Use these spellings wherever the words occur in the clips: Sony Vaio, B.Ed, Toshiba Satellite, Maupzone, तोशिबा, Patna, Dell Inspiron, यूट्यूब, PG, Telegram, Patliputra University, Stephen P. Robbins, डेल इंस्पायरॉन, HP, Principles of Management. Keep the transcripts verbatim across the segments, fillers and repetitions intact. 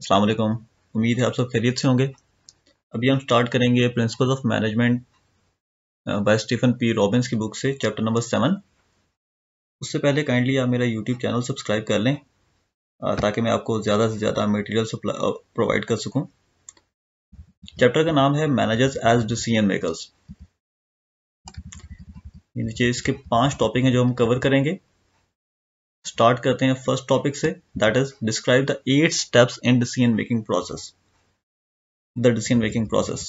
अस्सलाम वालेकुम, उम्मीद है आप सब खैरियत से होंगे। अभी हम स्टार्ट करेंगे principles of management by Stephen P Robbins की बुक से चैप्टर नंबर सेवन। उससे पहले काइंडली आप मेरा यूट्यूब चैनल सब्सक्राइब कर लें ताकि मैं आपको ज़्यादा से ज़्यादा मटेरियल प्रोवाइड कर सकूं। चैप्टर का नाम है मैनेजर्स एज डिसीजन मेकर्स। नीचे इसके पांच टॉपिक हैं जो हम कवर करेंगे। स्टार्ट करते हैं फर्स्ट टॉपिक से, that is describe the eight steps in decision making process. The decision making process,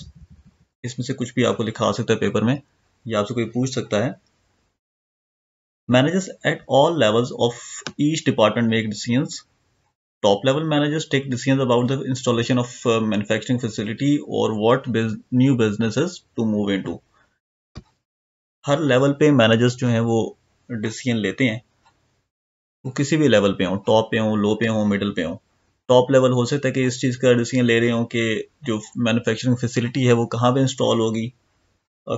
इसमें से कुछ भी आपको लिखा आ सकता है पेपर में या आपसे कोई पूछ सकता है। Managers at all levels of each department make decisions. Top level managers take decisions about the installation of manufacturing facility और what new businesses to move into. हर लेवल पे मैनेजर्स जो हैं वो डिसीजन लेते हैं, वो किसी भी लेवल पे हों, टॉप पे हों, लो पे हों, मिडल पे हों। टॉप लेवल हो सकता है कि इस चीज़ का डिसीजन ले रहे हों कि जो मैन्युफैक्चरिंग फैसिलिटी है वो कहाँ पे इंस्टॉल होगी,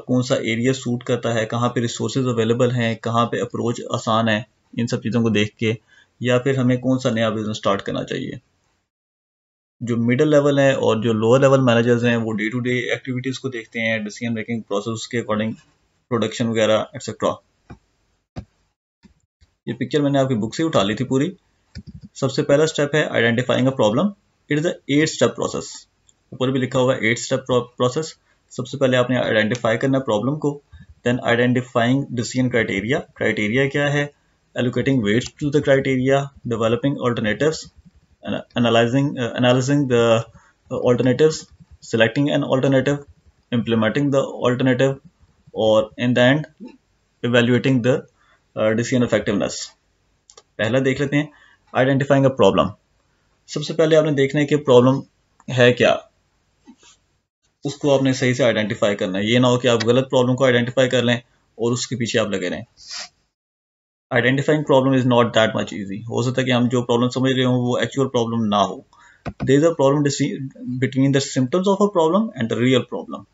कौन सा एरिया सूट करता है, कहाँ पे रिसोर्सेज अवेलेबल हैं, कहाँ पे अप्रोच आसान है, इन सब चीज़ों को देख के, या फिर हमें कौन सा नया बिजनेस स्टार्ट करना चाहिए। जो मिडल लेवल है और जो लोअर लेवल मैनेजर्स हैं वो डे टू डे एक्टिविटीज़ को देखते हैं, डिसीजन मेकिंग प्रोसेस के अकॉर्डिंग प्रोडक्शन वगैरह एक्सेट्रा। ये पिक्चर मैंने आपकी बुक से उठा ली थी पूरी। सबसे पहला स्टेप है identifying a problem. It is a eight step process. ऊपर भी लिखा हुआ है एट स्टेप प्रोसेस। सबसे पहले आपने आइडेंटिफाई करना है प्रॉब्लम को, then identifying decision criteria, criteria क्या है, allocating weights to the criteria, developing alternatives, analysing analysing the alternatives, selecting an alternative, implementing the alternative, और in the end evaluating the decision effectiveness. पहला देख लेते हैं आइडेंटिफाइंग अ प्रॉब्लम। सबसे पहले आपने देखना है कि प्रॉब्लम है क्या, उसको आपने सही से आइडेंटिफाई करना है। ये ना हो कि आप गलत प्रॉब्लम को आइडेंटिफाई कर लें और उसके पीछे आप लगे रहें। Identifying problem is not that much easy. हो सकता है कि हम जो प्रॉब्लम समझ रहे हों वो एक्चुअल प्रॉब्लम ना हो। There is a problem between the symptoms of a problem and the real problem.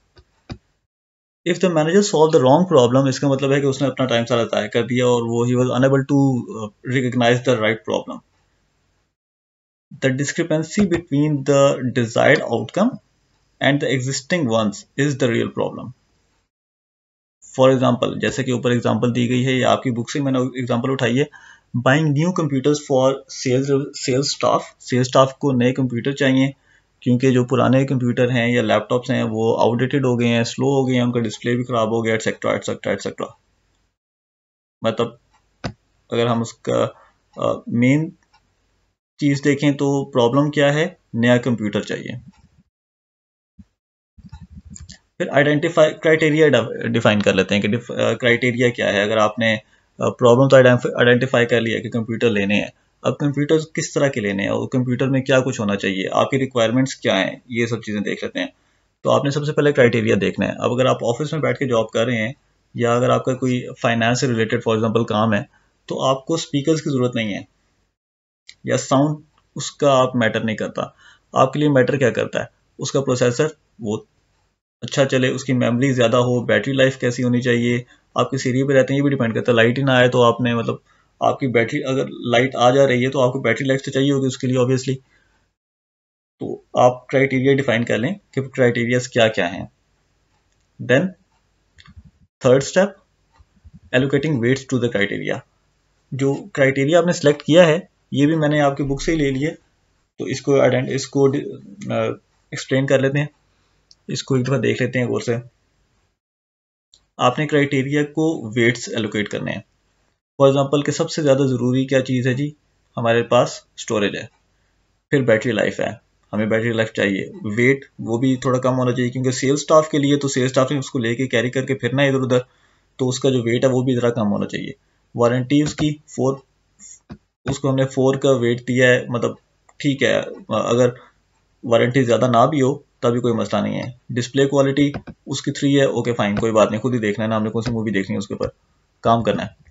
If the manager solve the wrong problem, इसका मतलब है कि उसने अपना टाइम सारा ज़ाया कर दिया और वो ही was unable to recognise the right problem. The discrepancy between the desired outcome and the existing ones is the real problem. For example, जैसे कि ऊपर एग्जाम्पल दी गई है, ये आपकी बुक से मैंने एग्जाम्पल उठाई है। Buying new computers for sales sales staff. Sales staff को नए कंप्यूटर चाहिए क्योंकि जो पुराने कंप्यूटर हैं या लैपटॉप्स हैं वो आउटडेटेड हो गए हैं, स्लो हो गए हैं, उनका डिस्प्ले भी खराब हो गया, एटसेट्रा एटसेट्रा एटसेट्रा। मतलब अगर हम उसका मेन चीज देखें तो प्रॉब्लम क्या है, नया कंप्यूटर चाहिए। फिर आइडेंटिफाई क्राइटेरिया डिफाइन कर लेते हैं कि क्राइटेरिया क्या है। अगर आपने प्रॉब्लम तो आइडेंटिफाई कर लिया कि कंप्यूटर लेने हैं, अब कंप्यूटर किस तरह के लेने हैं और कंप्यूटर में क्या कुछ होना चाहिए, आपकी रिक्वायरमेंट्स क्या हैं, ये सब चीज़ें देख लेते हैं। तो आपने सबसे पहले क्राइटेरिया देखना है। अब अगर आप ऑफिस में बैठ के जॉब कर रहे हैं या अगर आपका कोई फाइनेंस से रिलेटेड फॉर एग्जांपल काम है तो आपको स्पीकर्स की ज़रूरत नहीं है या साउंड, उसका आप मैटर नहीं करता। आपके लिए मैटर क्या करता है, उसका प्रोसेसर वो अच्छा चले, उसकी मेमोरी ज़्यादा हो, बैटरी लाइफ कैसी होनी चाहिए, आप किस एरिया पर रहते हैं ये भी डिपेंड करता है। लाइट ही ना आए तो आपने मतलब आपकी बैटरी, अगर लाइट आ जा रही है तो आपको बैटरी लाइफ तो चाहिए होगी उसके लिए ऑब्वियसली। तो आप क्राइटेरिया डिफाइन कर लें कि क्राइटेरिया क्या क्या हैं। Then third step, allocating weights to the criteria. जो क्राइटेरिया आपने सेलेक्ट किया है ये भी मैंने आपकी बुक से ही ले लिया, तो इसको आइडेंट इसको एक्सप्लेन कर लेते हैं, इसको एक दफ़ा देख लेते हैं गौर से। आपने क्राइटेरिया को वेट्स एलोकेट करने हैं। फॉर एग्जाम्पल कि सबसे ज़्यादा ज़रूरी क्या चीज़ है जी, हमारे पास स्टोरेज है, फिर बैटरी लाइफ है, हमें बैटरी लाइफ चाहिए, वेट वो भी थोड़ा कम होना चाहिए क्योंकि सेल्स स्टाफ के लिए तो सेल्स स्टाफ ने उसको लेके कैरी करके फिरना है इधर उधर, तो उसका जो वेट है वो भी ज़रा कम होना चाहिए। वारंटी उसकी फोर, उसको हमने फोर का वेट दिया है, मतलब ठीक है, अगर वारंटी ज़्यादा ना भी हो तभी कोई मसला नहीं है। डिस्प्ले क्वालिटी उसकी थ्री है, ओके फाइन, कोई बात नहीं, खुद ही देखना है ना, हमने कौन सी मूवी देखनी है, उसके ऊपर काम करना है।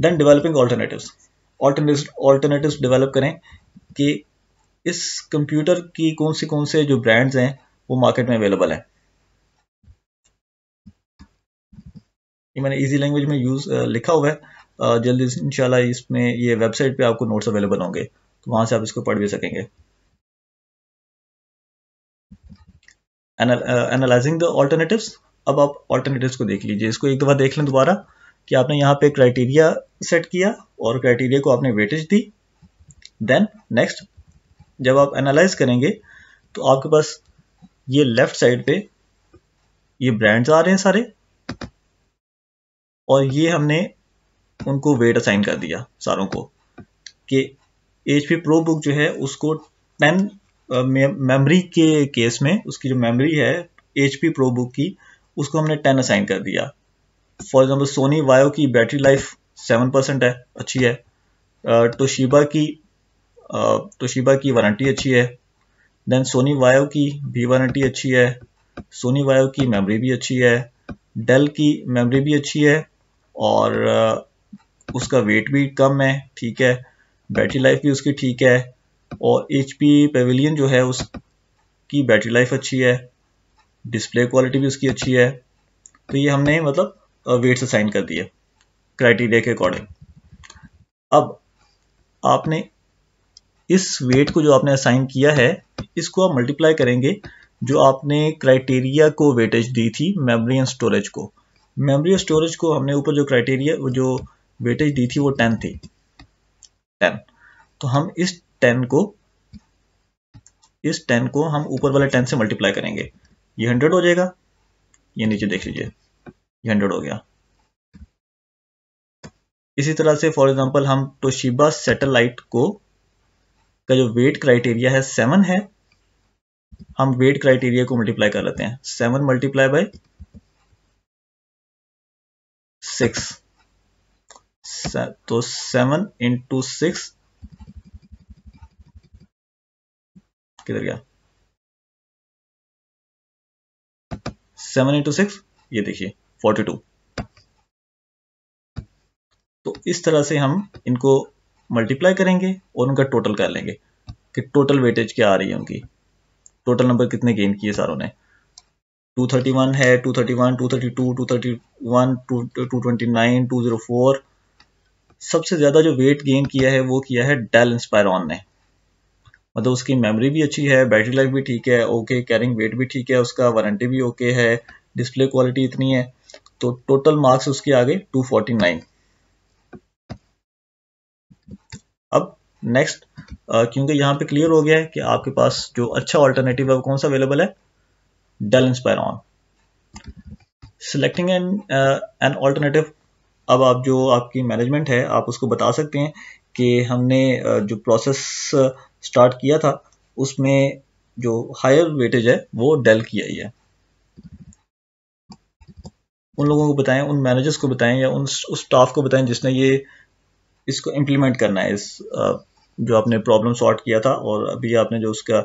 Then developing alternatives, alternatives develop करें कि इस कंप्यूटर की कौन सी कौन से जो ब्रांड्स हैं वो मार्केट में अवेलेबल हैं। ये मैंने इजी लैंग्वेज में यूज uh, लिखा हुआ है, uh, जल्दी इंशाल्लाह इसमें ये वेबसाइट पे आपको नोट्स अवेलेबल होंगे तो वहाँ से आप इसको पढ़ भी सकेंगे। एनाल, एनालाइजिंग द ऑल्टरनेटिव्स। अब आप ऑल्टरनेटिव्स को देख लीजिए, इसको एक दफ़ा देख लें दोबारा कि आपने यहाँ पे क्राइटेरिया सेट किया और क्राइटेरिया को आपने वेटेज दी। देन नेक्स्ट जब आप एनालाइज करेंगे तो आपके पास ये लेफ्ट साइड पे ये ब्रांड्स आ रहे हैं सारे, और ये हमने उनको वेट असाइन कर दिया सारों को कि एच पी प्रो बुक जो है उसको टेन मेमोरी के केस में उसकी जो मेमोरी है एच पी प्रो बुक की उसको हमने टेन असाइन कर दिया। फॉर एग्जांपल सोनी वायो की बैटरी लाइफ सेवन परसेंट है, अच्छी है। तोशिबा की तोशिबा की वारंटी अच्छी है। देन सोनी वायो की भी वारंटी अच्छी है, सोनी वायो की मेमोरी भी अच्छी है, डेल की मेमोरी भी अच्छी है और उसका वेट भी कम है, ठीक है। बैटरी लाइफ भी उसकी ठीक है और एच पी पेविलियन जो है उसकी बैटरी लाइफ अच्छी है, डिस्प्ले क्वालिटी भी उसकी अच्छी है। तो ये हमने मतलब वेट्स असाइन कर दिए क्राइटेरिया के अकॉर्डिंग। अब आपने इस वेट को जो आपने असाइन किया है इसको आप मल्टीप्लाई करेंगे जो आपने क्राइटेरिया को वेटेज दी थी मेमोरी एंड स्टोरेज को। मेमोरी और स्टोरेज को हमने ऊपर जो क्राइटेरिया जो वेटेज दी थी वो टेन थी, टेन। तो हम इस टेन को इस टेन को हम ऊपर वाले टेन से मल्टीप्लाई करेंगे, ये हंड्रेड हो जाएगा। ये नीचे देख लीजिए ये हंड्रेड हो गया। इसी तरह से फॉर एग्जांपल हम तोशिबा सैटेलाइट को का जो वेट क्राइटेरिया है सेवन है, हम वेट क्राइटेरिया को मल्टीप्लाई कर लेते हैं, सेवन मल्टीप्लाई बाय सिक्स। तो सेवन इंटू सिक्स किधर गया, सेवन इंटू सिक्स ये देखिए फोर्टी टू। तो इस तरह से हम इनको मल्टीप्लाई करेंगे और उनका टोटल कर लेंगे कि टोटल वेटेज क्या आ रही है उनकी, टोटल नंबर कितने गेन किए सारों ने। टू थर्टी वन है, two thirty one, two thirty two, two thirty one, two twenty nine, two zero four. सबसे ज़्यादा जो वेट गेन किया है वो किया है डेल इंस्पायरॉन ने, मतलब उसकी मेमोरी भी अच्छी है, बैटरी लाइफ भी ठीक है, ओके, कैरिंग वेट भी ठीक है, उसका वारंटी भी ओके है, डिस्प्ले क्वालिटी इतनी है। तो टोटल मार्क्स उसके आगे टू फोर्टी नाइन। अब नेक्स्ट क्योंकि यहाँ पे क्लियर हो गया है कि आपके पास जो अच्छा ऑल्टरनेटिव है कौन सा अवेलेबल है, डेल इंस्पायरॉन। Selecting an an alternative, अब आप जो आपकी मैनेजमेंट है आप उसको बता सकते हैं कि हमने uh, जो प्रोसेस स्टार्ट किया था उसमें जो हायर वेटेज है वो डेल की आई है। उन लोगों को बताएं, उन मैनेजर्स को बताएं या उन उस स्टाफ को बताएं जिसने ये इसको इम्प्लीमेंट करना है, इस uh, जो आपने प्रॉब्लम सॉल्व किया था और अभी आपने जो उसका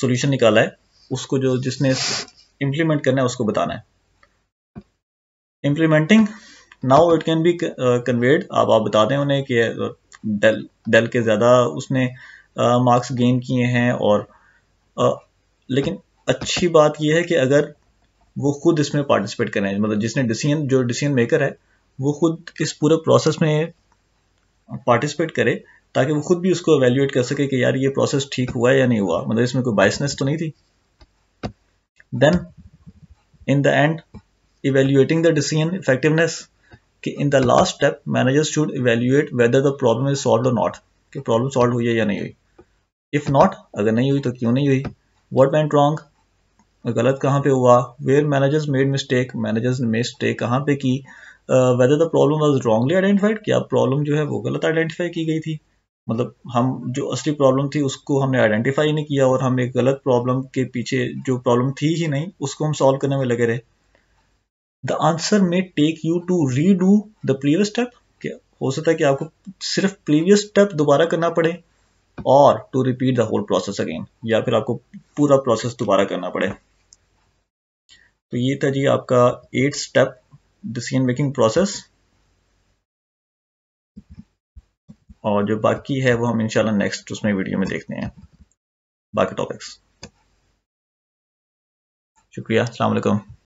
सोल्यूशन uh, निकाला है उसको जो जिसने इम्प्लीमेंट करना है उसको बताना है। Implementing now it can be conveyed, अब आप बता दें उन्हें कि डेल डेल के ज़्यादा उसने मार्क्स uh, गेन किए हैं और uh, लेकिन अच्छी बात यह है कि अगर वो खुद इसमें पार्टिसिपेट करें, मतलब जिसने डिसीजन जो डिसीजन मेकर है वो खुद इस पूरे प्रोसेस में पार्टिसिपेट करे ताकि वो खुद भी उसको एवेल्यूएट कर सके कि यार ये प्रोसेस ठीक हुआ या नहीं हुआ, मतलब इसमें कोई बायसनेस तो नहीं थी। Then in the end evaluating the decision effectiveness, कि in the last step managers should evaluate whether the problem is solved or not, कि problem solved हुई है या नहीं हुई, if not अगर नहीं हुई तो क्यों नहीं हुई, what went wrong गलत कहाँ पे हुआ, where managers made mistake managers mistake कहाँ पे की, uh, whether the problem was wrongly identified क्या problem जो है वो गलत आइडेंटिफाई की गई थी, मतलब हम जो असली प्रॉब्लम थी उसको हमने आइडेंटिफाई नहीं किया और हम एक गलत प्रॉब्लम के पीछे जो प्रॉब्लम थी ही नहीं उसको हम सॉल्व करने में लगे रहे। The answer may take you to redo the previous step, क्या हो सकता है कि आपको सिर्फ प्रीवियस स्टेप दोबारा करना पड़े, और to repeat the whole process again, या फिर आपको पूरा प्रोसेस दोबारा करना पड़े। तो ये था जी आपका eight step decision making process, और जो बाकी है वो हम इंशाल्लाह नेक्स्ट उसमें वीडियो में देखते हैं बाकी टॉपिक्स। शुक्रिया, अस्सलाम वालेकुम।